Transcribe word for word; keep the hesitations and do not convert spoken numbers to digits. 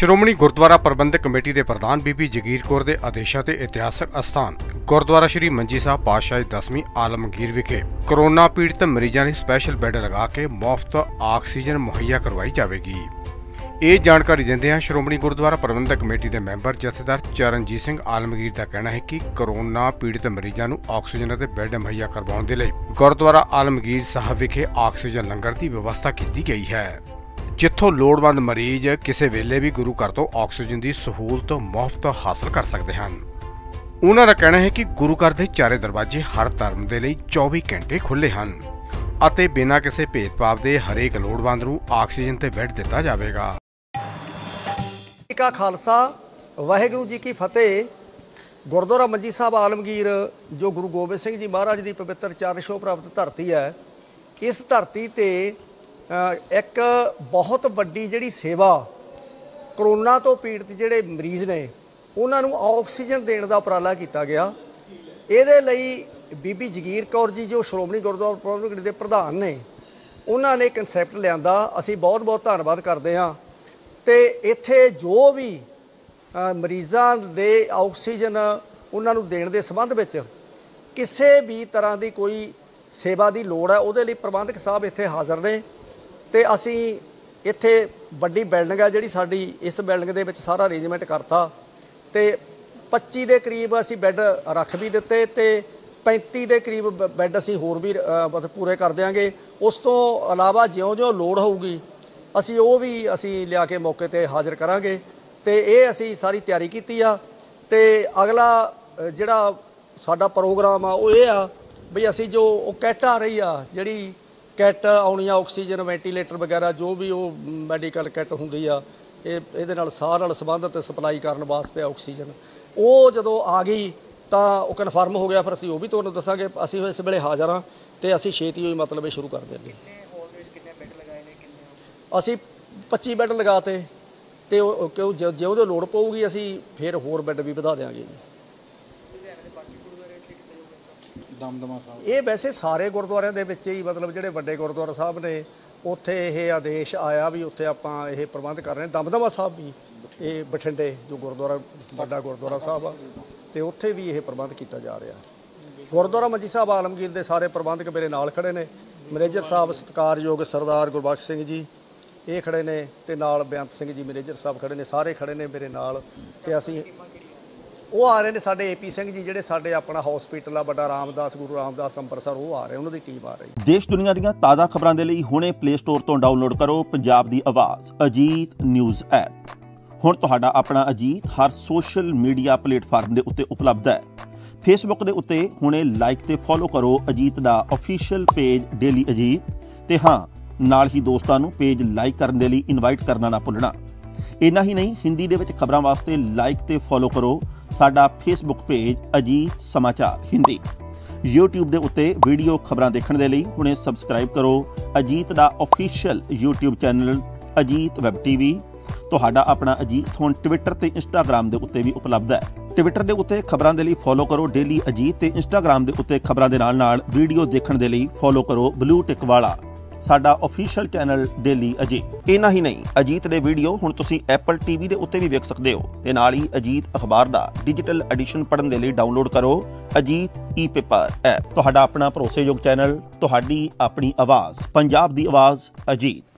ਸ਼੍ਰੋਮਣੀ ਗੁਰਦੁਆਰਾ ਪ੍ਰਬੰਧਕ committee ਦੇ ਪ੍ਰਧਾਨ ਬੀਬੀ ਜਗੀਰ ਕੌਰ ਦੇ ਆਦੇਸ਼ਾਂ ਤੇ ਇਤਿਹਾਸਕ ਅਸਥਾਨ ਗੁਰਦੁਆਰਾ ਸ਼੍ਰੀ ਮੰਜੀ ਸਾਹਿਬ ਪਾਤਸ਼ਾਹੀ ਦਸ਼ਮੀ ਆਲਮਗੀਰ ਵਿਖੇ ਕੋਰੋਨਾ ਪੀੜਤ ਮਰੀਜ਼ਾਂ ਲਈ ਸਪੈਸ਼ਲ ਬੈੱਡ ਲਗਾ ਕੇ ਮੁਫਤ ਆਕਸੀਜਨ ਮੁਹੱਈਆ ਕਰਵਾਈ ਜਾਵੇਗੀ। ਇਹ ਜਾਣਕਾਰੀ ਦਿੰਦੇ ਹਨ ਸ਼੍ਰੋਮਣੀ ਗੁਰਦੁਆਰਾ ਪ੍ਰਬੰਧਕ ਕਮੇਟੀ ਦੇ ਮੈਂਬਰ ਜਥੇਦਾਰ ਚਰਨਜੀਤ ਆਲਮਗੀਰ ਦਾ ਕਹਿਣਾ ਹੈ ਕਿ ਕੋਰੋਨਾ ਪੀੜਤ ਮਰੀਜ਼ਾਂ ਨੂੰ ਆਕਸੀਜਨ ਅਤੇ ਬੈੱਡ ਮੁਹੱਈਆ ਕਰਵਾਉਣ ਦੇ ਲਈ ਗੁਰਦੁਆਰਾ ਆਲਮਗੀਰ ਸਾਹਿਬ ਵਿਖੇ ਆਕਸੀਜਨ ਲੰਗਰ ਦੀ ਵਿਵਸਥਾ ਕੀਤੀ ਗਈ ਹੈ, ਜਿੱਥੋਂ ਲੋੜਵੰਦ ਮਰੀਜ਼ ਕਿਸੇ ਵੇਲੇ ਵੀ ਗੁਰੂ ਘਰ ਤੋਂ ਆਕਸੀਜਨ ਦੀ ਸਹੂਲਤ ਮੁਫਤ ਹਾਸਲ ਕਰ ਸਕਦੇ ਹਨ। ਉਹਨਾਂ ਦਾ ਕਹਿਣਾ ਹੈ ਕਿ ਗੁਰੂ ਘਰ ਦੇ ਚਾਰੇ ਦਰਵਾਜ਼ੇ ਹਰ ਧਰਮ ਦੇ ਲਈ ਚੌਵੀ ਘੰਟੇ ਖੁੱਲ੍ਹੇ ਹਨ ਅਤੇ ਬਿਨਾਂ ਕਿਸੇ ਭੇਦਭਾਵ ਦੇ ਹਰੇਕ ਲੋੜਵੰਦ ਨੂੰ ਆਕਸੀਜਨ ਤੇ ਬੈੱਡ ਦਿੱਤਾ ਜਾਵੇਗਾ। ਕਾ ਖਾਲਸਾ ਵਾਹਿਗੁਰੂ ਜੀ ਕੀ ਫਤਿਹ। ਗੁਰਦੁਆਰਾ ਮੰਜੀ ਸਾਹਿਬ ਆਲਮਗੀਰ ਜੋ ਗੁਰੂ ਗੋਬਿੰਦ ਸਿੰਘ ਜੀ ਮਹਾਰਾਜ ਦੀ ਪਵਿੱਤਰ ਚਰਨ ਛੋਹ ਪ੍ਰਾਪਤ ਧਰਤੀ ਹੈ, ਇਸ ਧਰਤੀ ਤੇ एक बहुत वड्डी जिहड़ी सेवा करोना तो पीड़ित जिहड़े मरीज़ ने उन्हां नूं ऑक्सीजन देण दा उपराला कीता गया। इहदे लई बीबी जगीर कौर जी जो श्रोमणी गुरद्वारा प्रबंधक कमेटी दे प्रधान ने उन्हां ने कंसैप्ट लिआंदा, असीं बहुत बहुत धन्नवाद करदे हां। ते इत्थे जो भी मरीज़ां दे ऑक्सीजन उन्हां नूं देण दे संबंध विच किसी भी तरह की कोई सेवा की लोड़ है उहदे लई प्रबंधक साहब इत्थे हाज़र ने ते असी इत्थे वड्डी बिल्डिंग है जिहड़ी साडी, इस बिल्डिंग दे विच सारा अरेंजमेंट करता ते पच्ची दे करीब असी बैड रख भी दिते ते पैंती दे करीब बैड असी होर भी मतलब पूरे कर देंगे। उस तो अलावा ज्यों ज्यों लोड़ होगी असी वो भी असी लिया के मौके ते हाज़र करांगे ते ये असी सारी तैयारी कीती आ। ते अगला जिहड़ा साडा प्रोग्राम आ वो ये आ भी असी जो कैट आ रही आ जिहड़ी किट आनी ऑक्सीजन वेंटीलेटर वगैरह जो भी वो मैडिकल किट होंगी आ सारे संबंधित सप्लाई करने वास्ते ऑक्सीजन वो जो आ गई तो कन्फर्म हो गया, फिर असी वो भी तुहानूं दसांगे। असी इस वेले हाज़र हाँ तो असी छेती ही मतलब शुरू कर देंगे। असी पच्ची बैड लगाते तो क्यों जो जो जो लोड़ पऊगी असी फिर होर बैड भी वधा देंगे। ये वैसे सारे गुरुद्वारों के ही मतलब जोड़े वड्डे गुरुद्वारा साहब ने उत्थे यह आदेश आया भी उत्थे आपां यह प्रबंध कर रहे हैं। दमदमा साहब भी ये बठिंडे जो गुरुद्वारा वड्डा गुरुद्वारा साहब आ तो उत्थे भी यह प्रबंध किया जा रहा है। गुरुद्वारा मंजी साहब आलमगीर के सारे प्रबंधक मेरे नाल खड़े ने, मैनेजर साहब सत्कारयोग सरदार गुरबख्श सिंह जी ये खड़े ने ते नाल बेयंत सिंह जी मैनेजर साहब खड़े ने, सारे खड़े ने मेरे नाल। ते असीं वो आ रहे हैं साढ़े ए पी सिंह जी जिहड़े साढ़े अपना हॉस्पिटल आ बड़ा रामदास गुरु रामदास अंबरसर वो आ रहे हैं, उन्होंने टीम आ रही है। देश दुनिया दीयां ताज़ा खबरां दे लई हुणे प्ले स्टोर तो डाउनलोड करो पंजाब दी आवाज़ अजीत न्यूज़ ऐप। हुण तुहाडा अपना अजीत हर सोशल मीडिया प्लेटफार्म दे उत्ते उपलब्ध है। फेसबुक दे उत्ते हुणे लाइक ते फॉलो करो अजीत दा ऑफिशियल पेज डेली अजीत ते हाँ नाल ही दोस्तां नूं पेज लाइक करन दे लई इनवाइट करना ना भुल्लणा। इन्ना ही नहीं हिंदी दे विच खबरां वास्ते लाइक ते फॉलो करो साडा फेसबुक पेज अजीत समाचार हिंदी। यूट्यूब दे उत्ते वीडियो खबरां देखण दे लई हुणे सबसक्राइब करो अजीत दा official YouTube channel Ajit web TV. तुहाडा अपना अजीत हुण ट्विटर ते इंस्टाग्राम दे उत्ते भी उपलब्ध है। ट्विटर दे उत्ते खबरां दे लई फॉलो करो डेली अजीत ते इंस्टाग्राम दे उत्ते खबरां दे नाल नाल वीडियो देखण दे लई फॉलो करो ब्लू टिक वाला साडा ऑफिशियल चैनल डेली अजीत। इन्ना ही नहीं अजीत दे वीडियो हुण तुसी एप्पल टीवी दे उत्ते भी वेख सकदे हो ते नाल ही अजीत अखबार दा डिजिटल एडिशन पढ़न दे लई डाउनलोड करो अजीत ई पेपर ऐप। तुहाडा अपना भरोसेयोग चैनल, तुहाडी अपनी आवाज़, पंजाब दी आवाज़ अजीत।